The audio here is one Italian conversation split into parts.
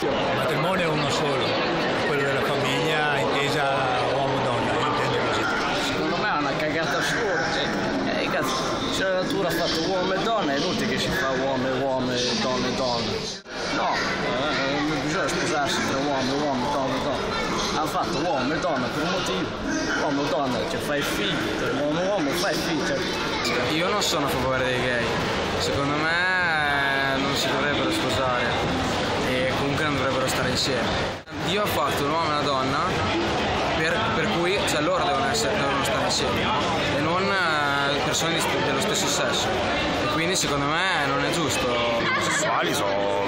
Il matrimonio è uno solo, quello della famiglia intesa uomo-donna, io intendo così. Secondo me è una cagata assurda, se la natura ha fatto uomo e donna, è inutile che si fa uomo e donna e donna. No, non bisogna sposarsi tra uomo e donna e donna. Hanno fatto uomo e donna per un motivo, uomo e donna, cioè fai figli, tra uomo fai figli. Io non sono a favore dei gay, secondo me non si dovrebbero sposare e comunque non dovrebbero stare insieme. Dio ha fatto un uomo e una donna per cui cioè, loro devono stare insieme, no? E non persone dello stesso sesso, e quindi secondo me non è giusto. Gli omosessuali sono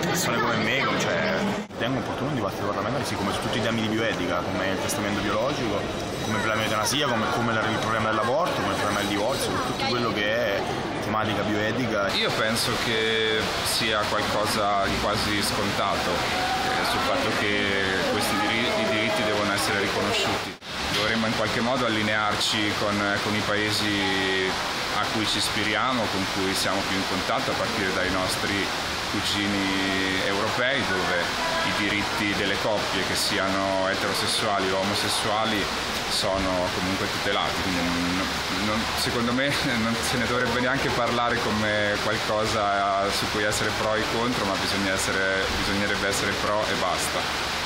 persone come me, cioè ritengo opportuno un dibattito parlamentare, sì, come su tutti gli ambiti di bioetica, come il testamento biologico, come per la eutanasia, come il problema dell'aborto, come il problema del divorzio, tutto quello che è tematica bioetica. Io penso che sia qualcosa di quasi scontato sul fatto che questi diritti devono essere riconosciuti. Dovremmo in qualche modo allinearci con i paesi a cui ci ispiriamo, con cui siamo più in contatto, a partire dai nostri cugini europei, dove i diritti delle coppie, che siano eterosessuali o omosessuali, sono comunque tutelati. Secondo me non se ne dovrebbe neanche parlare come qualcosa su cui essere pro e contro, ma bisognerebbe essere pro e basta.